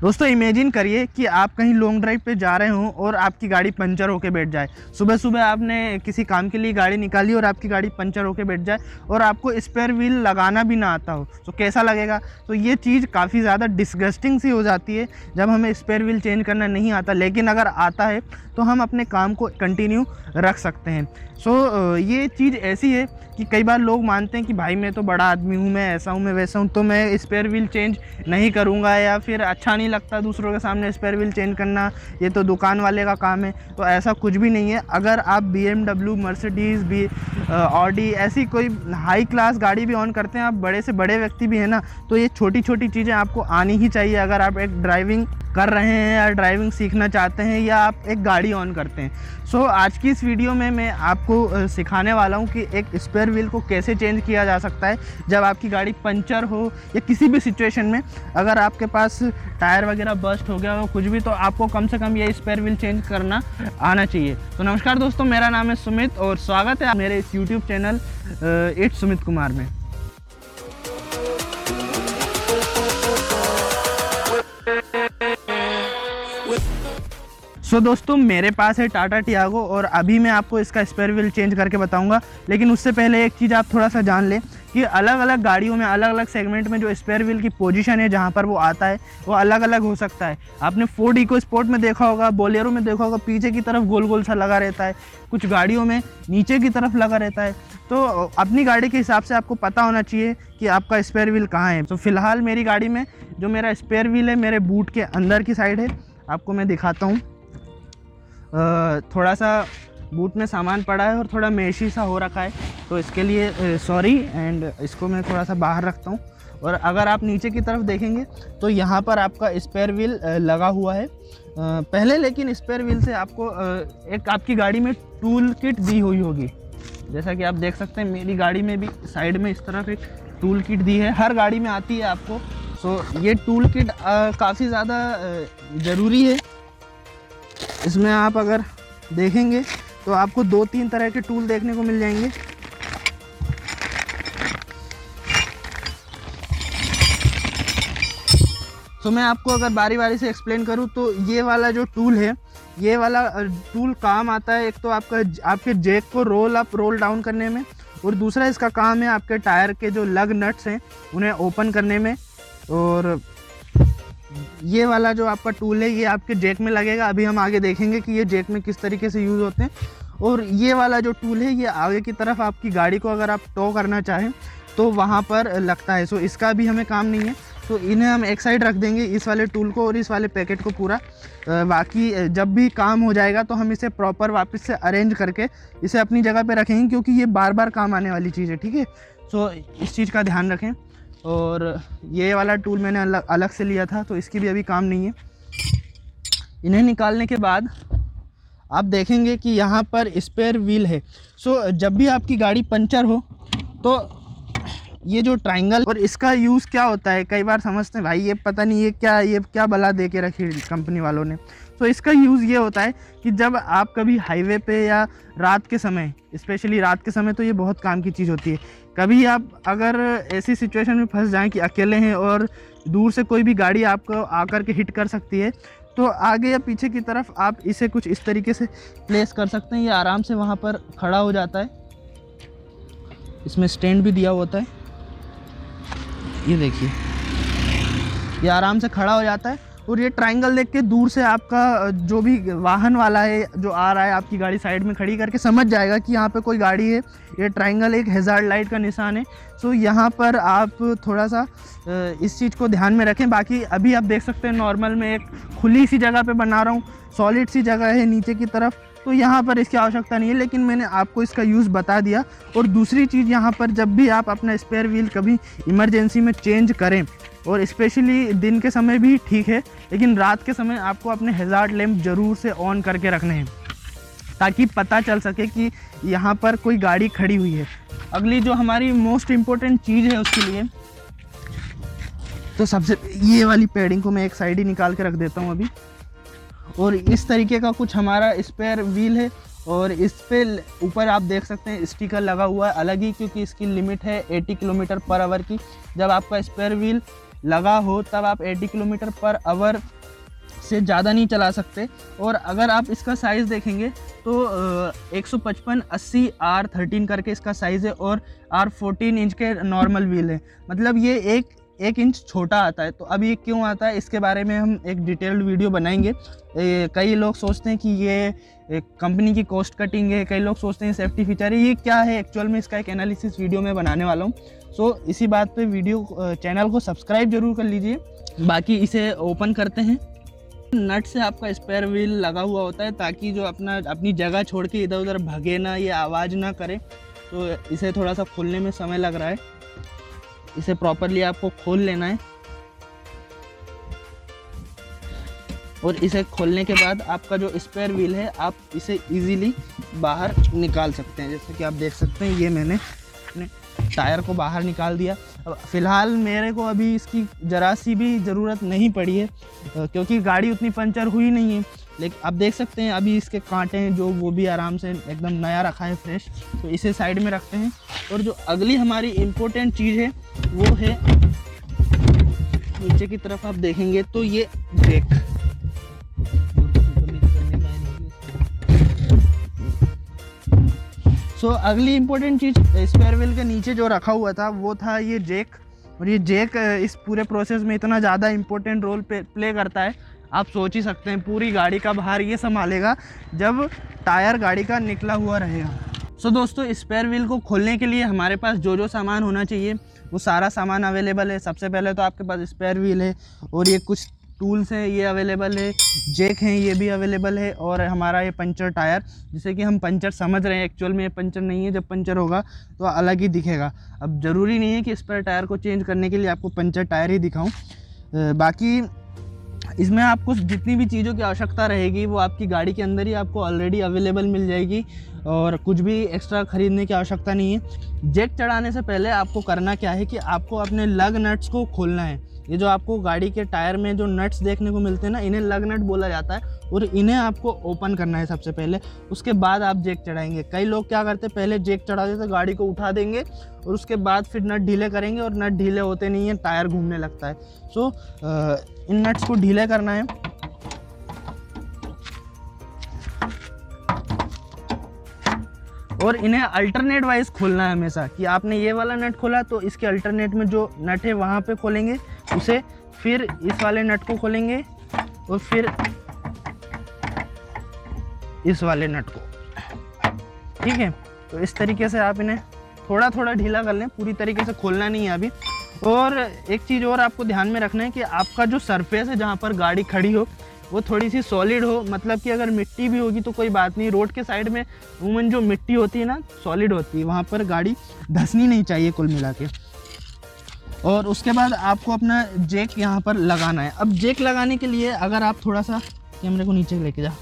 दोस्तों इमेजिन करिए कि आप कहीं लॉन्ग ड्राइव पे जा रहे हो और आपकी गाड़ी पंचर होकर बैठ जाए। सुबह सुबह आपने किसी काम के लिए गाड़ी निकाली और आपकी गाड़ी पंचर होकर बैठ जाए और आपको स्पेयर व्हील लगाना भी ना आता हो तो कैसा लगेगा। तो ये चीज़ काफ़ी ज़्यादा डिस्गस्टिंग सी हो जाती है जब हमें स्पेयर व्हील चेंज करना नहीं आता, लेकिन अगर आता है तो हम अपने काम को कंटिन्यू रख सकते हैं। सो ये चीज़ ऐसी है कि कई बार लोग मानते हैं कि भाई मैं तो बड़ा आदमी हूँ, मैं ऐसा हूँ, मैं वैसा हूँ, तो मैं स्पेयर व्हील चेंज नहीं करूँगा या फिर अच्छा नहीं लगता दूसरों के सामने स्पेयर व्हील चेंज करना, ये तो दुकान वाले का काम है। तो ऐसा कुछ भी नहीं है। अगर आप BMW, मर्सिडीज़, ऑडी ऐसी कोई हाई क्लास गाड़ी भी ऑन करते हैं, आप बड़े से बड़े व्यक्ति भी हैं ना, तो ये छोटी छोटी चीज़ें आपको आनी ही चाहिए। अगर आप एक ड्राइविंग कर रहे हैं या ड्राइविंग सीखना चाहते हैं या आप एक गाड़ी ऑन करते हैं। सो आज की इस वीडियो में मैं आपको सिखाने वाला हूं कि एक स्पेयर व्हील को कैसे चेंज किया जा सकता है जब आपकी गाड़ी पंचर हो या किसी भी सिचुएशन में अगर आपके पास टायर वगैरह बस्ट हो गया हो कुछ भी, तो आपको कम से कम ये स्पेयर व्हील चेंज करना आना चाहिए। तो नमस्कार दोस्तों, मेरा नाम है सुमित और स्वागत है मेरे इस YouTube channel it's Sumit Kumar में। सो दोस्तों मेरे पास है टाटा टियागो और अभी मैं आपको इसका स्पेयर व्हील चेंज करके बताऊंगा, लेकिन उससे पहले एक चीज़ आप थोड़ा सा जान लें कि अलग अलग गाड़ियों में अलग अलग सेगमेंट में जो स्पेयर व्हील की पोजीशन है जहाँ पर वो आता है वो अलग अलग हो सकता है। आपने फोर्ड इको स्पोर्ट में देखा होगा, बोलेरो में देखा होगा, पीछे की तरफ गोल गोल सा लगा रहता है, कुछ गाड़ियों में नीचे की तरफ लगा रहता है। तो अपनी गाड़ी के हिसाब से आपको पता होना चाहिए कि आपका स्पेयर व्हील कहाँ है। तो फ़िलहाल मेरी गाड़ी में जो मेरा स्पेयर व्हील है मेरे बूट के अंदर की साइड है, आपको मैं दिखाता हूँ। थोड़ा सा बूट में सामान पड़ा है और थोड़ा मेशी सा हो रखा है, तो इसके लिए सॉरी एंड इसको मैं थोड़ा सा बाहर रखता हूँ। और अगर आप नीचे की तरफ देखेंगे तो यहाँ पर आपका स्पेयर व्हील लगा हुआ है पहले, लेकिन स्पेयर व्हील से आपको एक आपकी गाड़ी में टूल किट दी हुई होगी। जैसा कि आप देख सकते हैं मेरी गाड़ी में भी साइड में इस तरफ एक टूल किट दी है, हर गाड़ी में आती है आपको। सो ये टूल किट काफ़ी ज़्यादा ज़रूरी है। इसमें आप अगर देखेंगे तो आपको 2-3 तरह के टूल देखने को मिल जाएंगे। तो मैं आपको अगर बारी बारी से एक्सप्लेन करूं तो ये वाला जो टूल है, ये वाला टूल काम आता है एक तो आपके जैक को रोल अप रोल डाउन करने में, और दूसरा इसका काम है आपके टायर के जो लग नट्स हैं उन्हें ओपन करने में। और ये वाला जो आपका टूल है ये आपके जैक में लगेगा, अभी हम आगे देखेंगे कि ये जैक में किस तरीके से यूज़ होते हैं। और ये वाला जो टूल है ये आगे की तरफ आपकी गाड़ी को अगर आप टो करना चाहें तो वहाँ पर लगता है। सो इसका भी हमें काम नहीं है, तो इन्हें हम एक साइड रख देंगे, इस वाले टूल को और इस वाले पैकेट को पूरा। बाकी जब भी काम हो जाएगा तो हम इसे प्रॉपर वापस से अरेंज करके इसे अपनी जगह पर रखेंगे, क्योंकि ये बार बार काम आने वाली चीज़ है, ठीक है। सो इस चीज़ का ध्यान रखें। और ये वाला टूल मैंने अलग से लिया था, तो इसकी भी अभी काम नहीं है। इन्हें निकालने के बाद आप देखेंगे कि यहाँ पर स्पेयर व्हील है। सो जब भी आपकी गाड़ी पंचर हो तो ये जो ट्रायंगल और इसका यूज़ क्या होता है, कई बार समझते हैं भाई ये पता नहीं ये क्या बला दे के रखी कंपनी वालों ने। तो इसका यूज़ ये होता है कि जब आप कभी हाईवे पे या रात के समय, स्पेशली रात के समय, तो ये बहुत काम की चीज़ होती है। कभी आप अगर ऐसी सिचुएशन में फंस जाएं कि अकेले हैं और दूर से कोई भी गाड़ी आपको आकर के हिट कर सकती है, तो आगे या पीछे की तरफ आप इसे कुछ इस तरीके से प्लेस कर सकते हैं। ये आराम से वहाँ पर खड़ा हो जाता है, इसमें स्टैंड भी दिया होता है, ये देखिए ये आराम से खड़ा हो जाता है। और ये ट्रायंगल देख के दूर से आपका जो भी वाहन वाला है जो आ रहा है आपकी गाड़ी साइड में खड़ी करके समझ जाएगा कि यहाँ पे कोई गाड़ी है। ये ट्रायंगल एक हैजार्ड लाइट का निशान है। सो यहाँ पर आप थोड़ा सा इस चीज़ को ध्यान में रखें। बाकी अभी आप देख सकते हैं नॉर्मल में एक खुली सी जगह पे बना रहा हूँ, सॉलिड सी जगह है नीचे की तरफ, तो यहाँ पर इसकी आवश्यकता नहीं है, लेकिन मैंने आपको इसका यूज़ बता दिया। और दूसरी चीज़, यहाँ पर जब भी आप अपना स्पेयर व्हील कभी इमरजेंसी में चेंज करें, और स्पेशली दिन के समय भी ठीक है, लेकिन रात के समय आपको अपने हैजार्ड लैंप ज़रूर से ऑन करके रखने हैं ताकि पता चल सके कि यहाँ पर कोई गाड़ी खड़ी हुई है। अगली जो हमारी मोस्ट इम्पोर्टेंट चीज़ है उसके लिए, तो सबसे ये वाली पैडिंग को मैं एक साइड ही निकाल के रख देता हूँ अभी। और इस तरीके का कुछ हमारा स्पेयर व्हील है, और इस पर ऊपर आप देख सकते हैं स्टिकर लगा हुआ है अलग ही, क्योंकि इसकी लिमिट है 80 किलोमीटर पर आवर की। जब आपका स्पेयर व्हील लगा हो तब आप 80 किलोमीटर पर आवर से ज़्यादा नहीं चला सकते। और अगर आप इसका साइज़ देखेंगे तो 155/80 R13 करके इसका साइज़ है और R14 इंच के नॉर्मल व्हील है, मतलब ये एक इंच छोटा आता है। तो अब ये क्यों आता है इसके बारे में हम एक डिटेल्ड वीडियो बनाएंगे। कई लोग सोचते हैं कि ये कंपनी की कॉस्ट कटिंग है, कई लोग सोचते हैं सेफ्टी फीचर है, ये क्या है एक्चुअल में, इसका एक एनालिसिस वीडियो में बनाने वाला हूँ। सो इसी बात पे वीडियो चैनल को सब्सक्राइब जरूर कर लीजिए। बाकी इसे ओपन करते हैं। नट से आपका स्पेयर व्हील लगा हुआ होता है ताकि जो अपनी जगह छोड़ के इधर उधर भगे ना, ये आवाज़ ना करे। तो इसे थोड़ा सा खोलने में समय लग रहा है, इसे प्रॉपरली आपको खोल लेना है। और इसे खोलने के बाद आपका जो स्पेयर व्हील है आप इसे इजीली बाहर निकाल सकते हैं। जैसे कि आप देख सकते हैं ये मैंने अपने टायर को बाहर निकाल दिया। अब फ़िलहाल मेरे को अभी इसकी जरा सी भी ज़रूरत नहीं पड़ी है क्योंकि गाड़ी उतनी पंचर हुई नहीं है। लेकिन आप देख सकते हैं अभी इसके कांटे हैं जो वो भी आराम से एकदम नया रखा है, फ्रेश। तो इसे साइड में रखते हैं। और जो अगली हमारी इम्पोर्टेंट चीज़ है वो है, नीचे की तरफ आप देखेंगे तो ये ब्रेक। सो अगली इम्पोर्टेंट चीज़ स्पेयर व्हील के नीचे जो रखा हुआ था वो था ये जेक। और ये जेक इस पूरे प्रोसेस में इतना ज़्यादा इम्पोर्टेंट रोल प्ले करता है, आप सोच ही सकते हैं। पूरी गाड़ी का भार ये संभालेगा जब टायर गाड़ी का निकला हुआ रहेगा। सो दोस्तों, स्पेयर व्हील को खोलने के लिए हमारे पास जो जो सामान होना चाहिए वो सारा सामान अवेलेबल है। सबसे पहले तो आपके पास स्पेयर व्हील है और ये कुछ टूल्स हैं, ये अवेलेबल है। जेक हैं, ये भी अवेलेबल है। और हमारा ये पंचर टायर, जिसे कि हम पंचर समझ रहे हैं, एक्चुअल में ये पंचर नहीं है। जब पंचर होगा तो अलग ही दिखेगा। अब ज़रूरी नहीं है कि स्पेयर टायर को चेंज करने के लिए आपको पंचर टायर ही दिखाऊँ। बाकी इसमें आपको जितनी भी चीज़ों की आवश्यकता रहेगी वो आपकी गाड़ी के अंदर ही आपको ऑलरेडी अवेलेबल मिल जाएगी और कुछ भी एक्स्ट्रा ख़रीदने की आवश्यकता नहीं है। जेक चढ़ाने से पहले आपको करना क्या है कि आपको अपने लग नट्स को खोलना है। ये जो आपको गाड़ी के टायर में जो नट्स देखने को मिलते हैं ना, इन्हें लग नट बोला जाता है और इन्हें आपको ओपन करना है सबसे पहले, उसके बाद आप जेक चढ़ाएंगे। कई लोग क्या करते हैं, पहले जेक चढ़ा देते, गाड़ी को उठा देंगे और उसके बाद फिर नट ढीले करेंगे और नट ढीले होते नहीं है, टायर घूमने लगता है। सो इन नट्स को ढीले करना है। और इन्हें अल्टरनेट वाइज खोलना है हमेशा, कि आपने ये वाला नट खोला तो इसके अल्टरनेट में जो नट है वहाँ पे खोलेंगे उसे, फिर इस वाले नट को खोलेंगे और फिर इस वाले नट को। ठीक है, तो इस तरीके से आप इन्हें थोड़ा थोड़ा ढीला कर लें, पूरी तरीके से खोलना नहीं है अभी। और एक चीज़ और आपको ध्यान में रखना है कि आपका जो सरफेस है जहाँ पर गाड़ी खड़ी हो वो थोड़ी सी सॉलिड हो। मतलब कि अगर मिट्टी भी होगी तो कोई बात नहीं, रोड के साइड में वूमन जो मिट्टी होती है ना, सॉलिड होती है, वहाँ पर गाड़ी धंसनी नहीं चाहिए कुल मिला के। और उसके बाद आपको अपना जेक यहाँ पर लगाना है। अब जेक लगाने के लिए अगर आप थोड़ा सा कैमरे को नीचे लेके जा,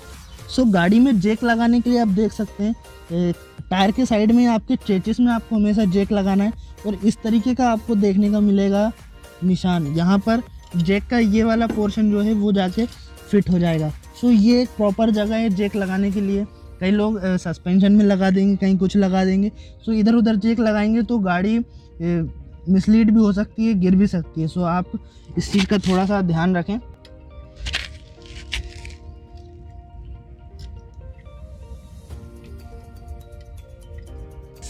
सो गाड़ी में जेक लगाने के लिए आप देख सकते हैं टायर के साइड में आपके चेचिस में आपको हमेशा जेक लगाना है। और इस तरीके का आपको देखने का मिलेगा निशान, यहाँ पर जेक का ये वाला पोर्शन जो है वो जाके फिट हो जाएगा। सो ये एक प्रॉपर जगह है जेक लगाने के लिए। कई लोग सस्पेंशन में लगा देंगे, कहीं कुछ लगा देंगे। सो इधर उधर जेक लगाएंगे तो गाड़ी मिसलीड भी हो सकती है, गिर भी सकती है। सो आप इस चीज़ का थोड़ा सा ध्यान रखें।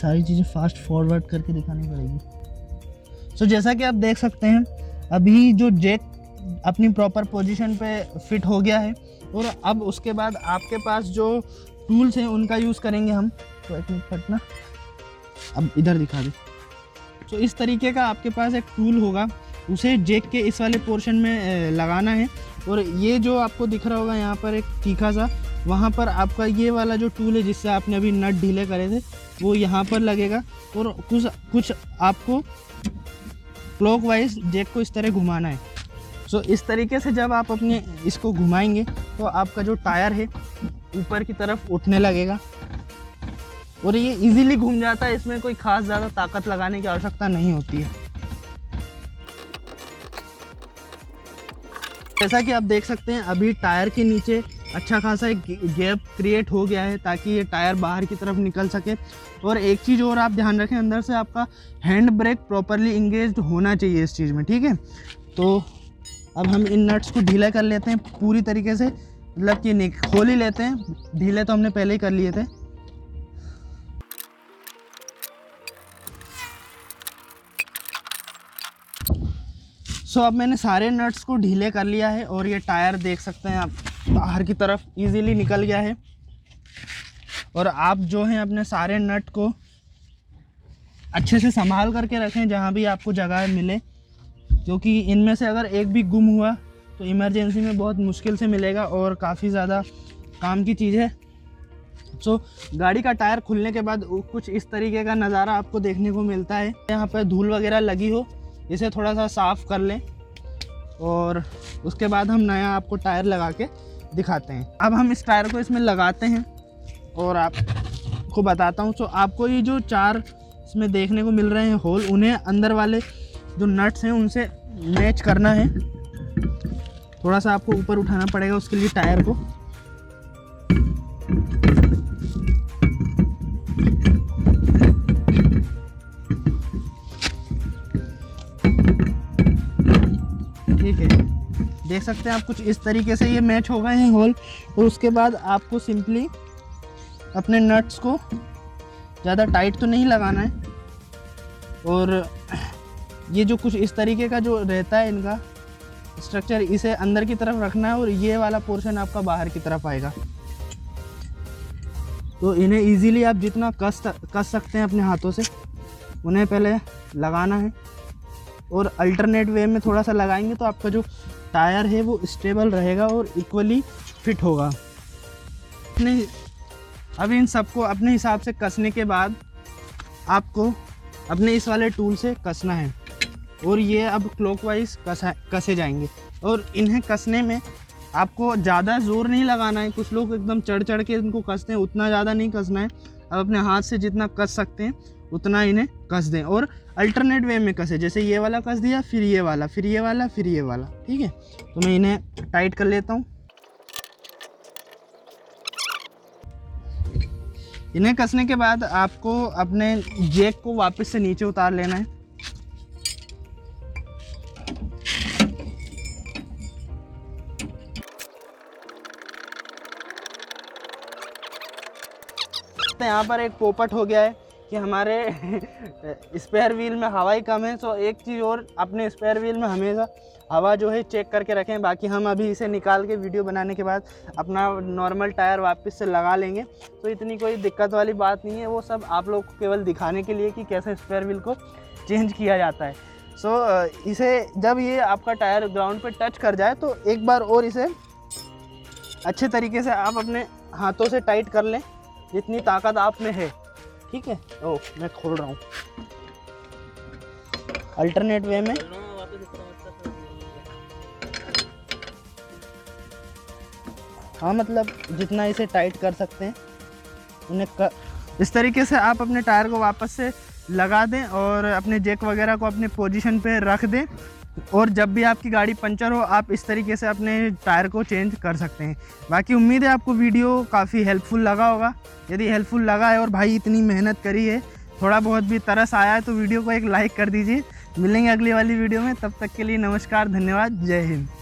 सारी चीज़ें फास्ट फॉरवर्ड करके दिखानी पड़ेगी। सो जैसा कि आप देख सकते हैं अभी जो जेक अपनी प्रॉपर पोजीशन पे फिट हो गया है। और अब उसके बाद आपके पास जो टूल्स हैं उनका यूज़ करेंगे हम। तो एक मिनट फटना, अब इधर दिखा दे। तो इस तरीके का आपके पास एक टूल होगा, उसे जेक के इस वाले पोर्शन में लगाना है। और ये जो आपको दिख रहा होगा यहाँ पर एक तीखा सा, वहाँ पर आपका ये वाला जो टूल है जिससे आपने अभी नट ढीले करे थे वो यहाँ पर लगेगा। और कुछ आपको क्लॉकवाइज जेक को इस तरह घुमाना है। सो इस तरीके से जब आप अपने इसको घुमाएंगे तो आपका जो टायर है ऊपर की तरफ उठने लगेगा और ये इजीली घूम जाता है। इसमें कोई ख़ास ज़्यादा ताकत लगाने की आवश्यकता नहीं होती है। जैसा कि आप देख सकते हैं अभी टायर के नीचे अच्छा खासा एक गैप क्रिएट हो गया है ताकि ये टायर बाहर की तरफ निकल सके। और एक चीज़ और आप ध्यान रखें, अंदर से आपका हैंड ब्रेक प्रॉपरली इंगेज होना चाहिए इस चीज़ में। ठीक है, तो अब हम इन नट्स को ढीला कर लेते हैं पूरी तरीके से, मतलब कि खोल ही लेते हैं, ढीले तो हमने पहले ही कर लिए थे। सो अब मैंने सारे नट्स को ढीले कर लिया है और ये टायर देख सकते हैं आप बाहर की तरफ इजीली निकल गया है। और आप जो हैं अपने सारे नट को अच्छे से संभाल करके रखें जहाँ भी आपको जगह मिले, क्योंकि इनमें से अगर एक भी गुम हुआ तो इमरजेंसी में बहुत मुश्किल से मिलेगा और काफ़ी ज़्यादा काम की चीज़ है। सो गाड़ी का टायर खुलने के बाद कुछ इस तरीके का नज़ारा आपको देखने को मिलता है। यहाँ पर धूल वगैरह लगी हो इसे थोड़ा सा साफ़ कर लें और उसके बाद हम नया आपको टायर लगा के दिखाते हैं। अब हम इस टायर को इसमें लगाते हैं और आपको बताता हूँ। तो आपको ये जो चार इसमें देखने को मिल रहे हैं होल, उन्हें अंदर वाले जो नट्स हैं उनसे मैच करना है। थोड़ा सा आपको ऊपर उठाना पड़ेगा उसके लिए टायर को। ठीक है, देख सकते हैं आप कुछ इस तरीके से ये मैच हो गए हैं होल। और उसके बाद आपको सिंपली अपने नट्स को ज़्यादा टाइट तो नहीं लगाना है। और ये जो कुछ इस तरीके का जो रहता है इनका स्ट्रक्चर, इसे अंदर की तरफ रखना है और ये वाला पोर्शन आपका बाहर की तरफ आएगा। तो इन्हें इजीली आप जितना कस सकते हैं अपने हाथों से उन्हें पहले लगाना है। और अल्टरनेट वे में थोड़ा सा लगाएंगे तो आपका जो टायर है वो स्टेबल रहेगा और इक्वली फिट होगा। अब इन सबको अपने हिसाब से कसने के बाद आपको अपने इस वाले टूल से कसना है और ये अब क्लॉकवाइज कसे जाएंगे। और इन्हें कसने में आपको ज़्यादा ज़ोर नहीं लगाना है। कुछ लोग एकदम चढ़ चढ़ के इनको कसते हैं, उतना ज़्यादा नहीं कसना है। अब अपने हाथ से जितना कस सकते हैं उतना इन्हें कस दें और अल्टरनेट वे में कसें। जैसे ये वाला कस दिया, फिर ये वाला, फिर ये वाला, फिर ये वाला। ठीक है, तो मैं इन्हें टाइट कर लेता हूँ। इन्हें कसने के बाद आपको अपने जैक को वापस से नीचे उतार लेना है। तो यहाँ पर एक पोपट हो गया है कि हमारे स्पेयर व्हील में हवा ही कम है। सो एक चीज़ और, अपने स्पेयर व्हील में हमेशा हवा जो है चेक करके रखें। बाकी हम अभी इसे निकाल के वीडियो बनाने के बाद अपना नॉर्मल टायर वापस से लगा लेंगे। तो इतनी कोई दिक्कत वाली बात नहीं है, वो सब आप लोग को केवल दिखाने के लिए कि कैसे स्पेयर व्हील को चेंज किया जाता है। सो इसे जब ये आपका टायर ग्राउंड पर टच कर जाए तो एक बार और इसे अच्छे तरीके से आप अपने हाथों से टाइट कर लें जितनी ताकत आप में है। ठीक है, ओ मैं खोल रहा हूँ अल्टरनेट वे में। हाँ, मतलब जितना इसे टाइट कर सकते हैं उन्हें इस तरीके से आप अपने टायर को वापस से लगा दें और अपने जैक वगैरह को अपने पोजीशन पे रख दें। और जब भी आपकी गाड़ी पंचर हो आप इस तरीके से अपने टायर को चेंज कर सकते हैं। बाकी उम्मीद है आपको वीडियो काफ़ी हेल्पफुल लगा होगा। यदि हेल्पफुल लगा है और भाई इतनी मेहनत करी है, थोड़ा बहुत भी तरस आया है तो वीडियो को एक लाइक कर दीजिए। मिलेंगे अगली वाली वीडियो में, तब तक के लिए नमस्कार, धन्यवाद, जय हिंद।